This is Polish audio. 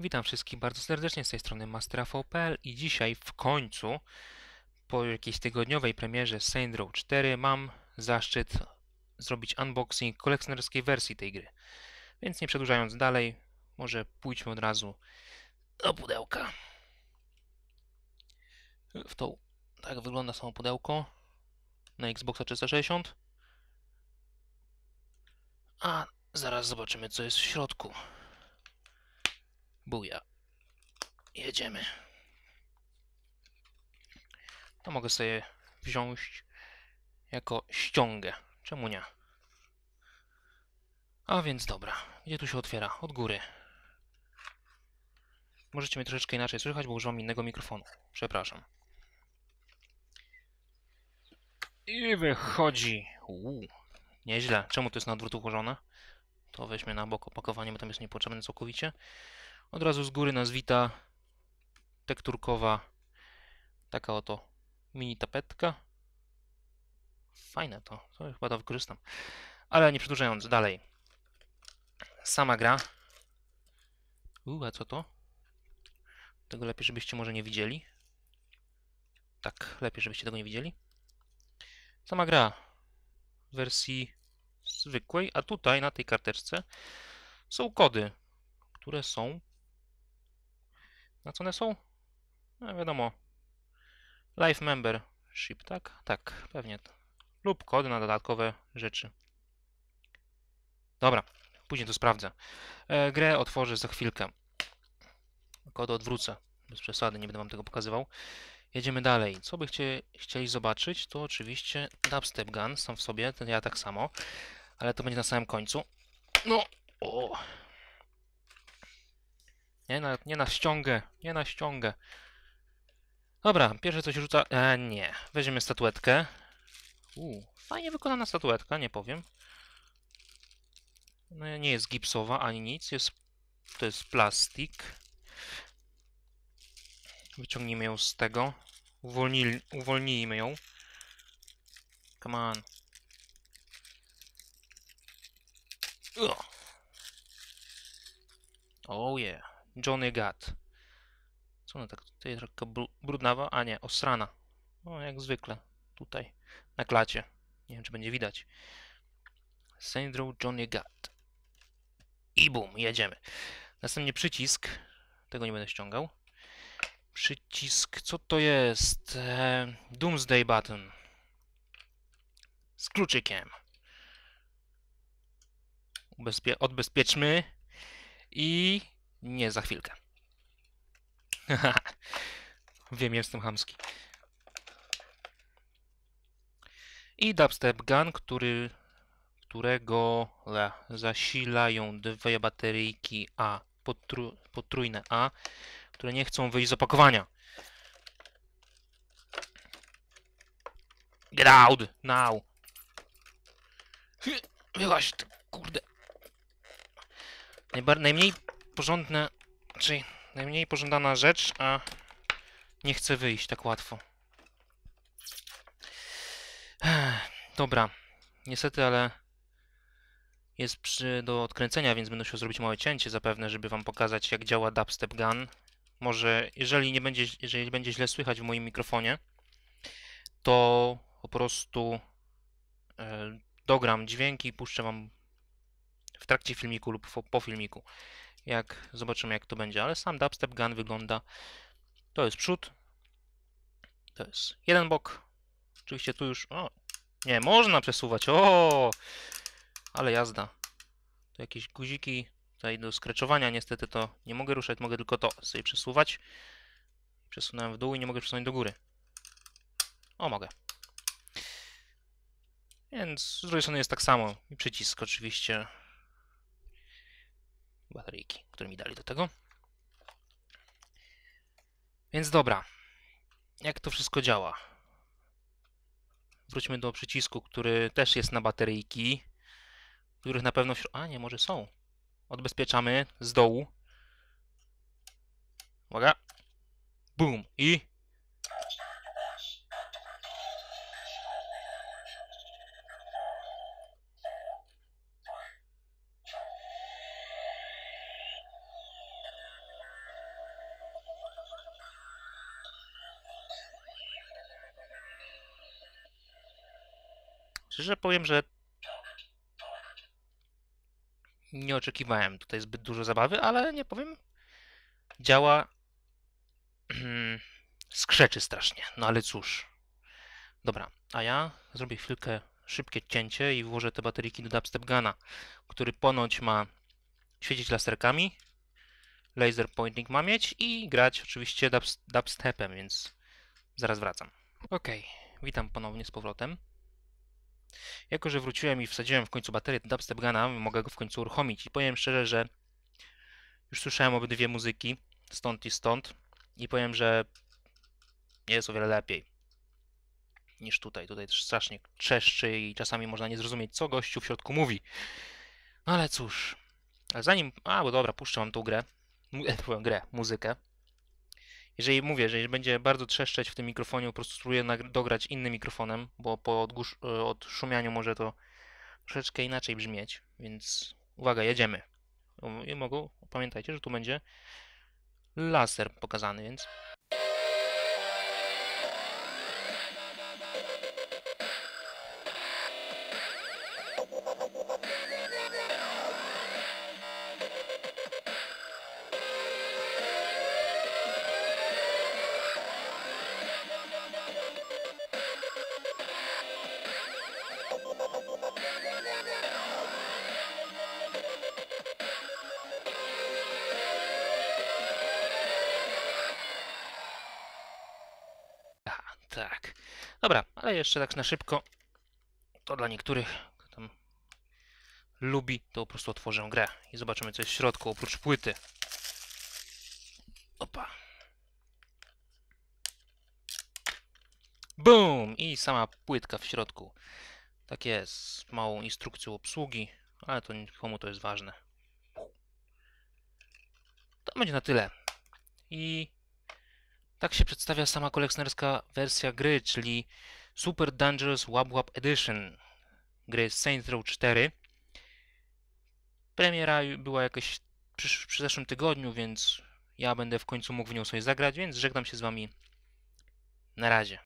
Witam wszystkich bardzo serdecznie, z tej strony MasterRafal.pl i dzisiaj w końcu, po jakiejś tygodniowej premierze Saints Row 4, mam zaszczyt zrobić unboxing kolekcjonerskiej wersji tej gry. Więc nie przedłużając dalej, może pójdźmy od razu do pudełka. Tak wygląda samo pudełko na Xboxa 360. A zaraz zobaczymy, co jest w środku. Buja. Jedziemy. To mogę sobie wziąć jako ściągę. Czemu nie? A więc dobra. Gdzie tu się otwiera? Od góry. Możecie mnie troszeczkę inaczej słychać, bo używam innego mikrofonu. Przepraszam. I wychodzi. Nieźle. Czemu to jest na odwrót ułożone? To weźmy na bok opakowanie, bo tam jest niepotrzebne całkowicie. Od razu z góry nas wita tekturkowa taka oto mini tapetka. Fajne to. To chyba to wykorzystam. Ale nie przedłużając dalej. Sama gra. A co to? Tego lepiej, żebyście może nie widzieli. Tak, lepiej, żebyście tego nie widzieli. Sama gra w wersji zwykłej, a tutaj na tej karteczce są kody, które są... Na co one są? No wiadomo. Live membership, tak? Tak, pewnie. Lub kody na dodatkowe rzeczy. Dobra, później to sprawdzę. Grę otworzę za chwilkę. Kody odwrócę. Bez przesady, nie będę wam tego pokazywał. Jedziemy dalej. Co byście chcieli zobaczyć, to oczywiście Dubstep Gun sam w sobie. Ja tak samo. Ale to będzie na samym końcu. No! O. Nie na ściągę. Nie na ściągę. Dobra, pierwsze co się rzuca... nie. Weźmiemy statuetkę. Fajnie wykonana statuetka, nie powiem. No, nie jest gipsowa ani nic. To jest plastik. Wyciągnijmy ją z tego. Uwolnijmy ją. Come on. Oh yeah. Johnny Gat. Co ona tak tutaj taka brudnawa? A nie, osrana. No jak zwykle. Tutaj. Na klacie. Nie wiem, czy będzie widać. Saints Row Johnny Gat. I bum, jedziemy. Następnie przycisk. Tego nie będę ściągał. Przycisk, co to jest? Doomsday Button. Z kluczykiem. Odbezpieczmy. I... nie, za chwilkę. Wiem, jestem chamski. I Dubstep Gun, którego zasilają dwie bateryjki A, potrójne A, które nie chcą wyjść z opakowania. Get out now! Wyłaź, ty kurde. Najmniej porządne, czyli najmniej pożądana rzecz, a nie chce wyjść tak łatwo. Dobra, niestety, ale jest do odkręcenia, więc będę musiał zrobić małe cięcie zapewne, żeby wam pokazać, jak działa Dubstep Gun. Może, jeżeli będzie źle słychać w moim mikrofonie, to po prostu dogram dźwięki i puszczę wam w trakcie filmiku lub po filmiku. Jak zobaczymy, jak to będzie, ale sam Dubstep Gun wygląda. To jest przód. To jest jeden bok. Oczywiście tu już... O, nie, można przesuwać. O, ale jazda. To jakieś guziki tutaj do skreczowania. Niestety to nie mogę ruszać, mogę tylko to sobie przesuwać. Przesunąłem w dół i nie mogę przesunąć do góry. O, mogę. Więc z drugiej strony jest tak samo. I przycisk oczywiście. Bateryjki, które mi dali do tego. Więc dobra. Jak to wszystko działa? Wróćmy do przycisku, który też jest na bateryjki, których na pewno... A nie, może są. Odbezpieczamy z dołu. Uwaga. Boom. I... Szczerze powiem, że nie oczekiwałem tutaj zbyt dużo zabawy, ale nie powiem. Działa skrzeczy strasznie, no ale cóż. Dobra, a ja zrobię chwilkę szybkie cięcie i włożę te bateryki do Dubstep Guna, który ponoć ma świecić laserkami, laser pointing ma mieć i grać oczywiście dubstepem, więc zaraz wracam. Okej, witam ponownie z powrotem. Jako że wróciłem i wsadziłem w końcu baterię do Dubstep Guna, mogę go w końcu uruchomić i powiem szczerze, że już słyszałem obydwie muzyki, stąd i stąd, i powiem, że jest o wiele lepiej niż tutaj. Tutaj też strasznie trzeszczy i czasami można nie zrozumieć, co gościu w środku mówi. No ale cóż, ale zanim... A, bo dobra, puszczę wam tą grę, muzykę. Jeżeli mówię, że będzie bardzo trzeszczeć w tym mikrofonie, po prostu spróbuję dograć innym mikrofonem, bo po odszumianiu może to troszeczkę inaczej brzmieć, więc uwaga, jedziemy. I mogą, pamiętajcie, że tu będzie laser pokazany, więc... Tak. Dobra, ale jeszcze tak na szybko, to dla niektórych, kto tam lubi, to po prostu otworzę grę i zobaczymy, co jest w środku, oprócz płyty. Opa. Boom! I sama płytka w środku. Tak jest, z małą instrukcją obsługi, ale to nikomu to jest ważne. To będzie na tyle. I... tak się przedstawia sama kolekcjonerska wersja gry, czyli Super Dangerous Wub Wub Edition gry Saints Row 4. Premiera była jakoś przy zeszłym tygodniu, więc ja będę w końcu mógł w nią sobie zagrać, więc żegnam się z wami. Na razie.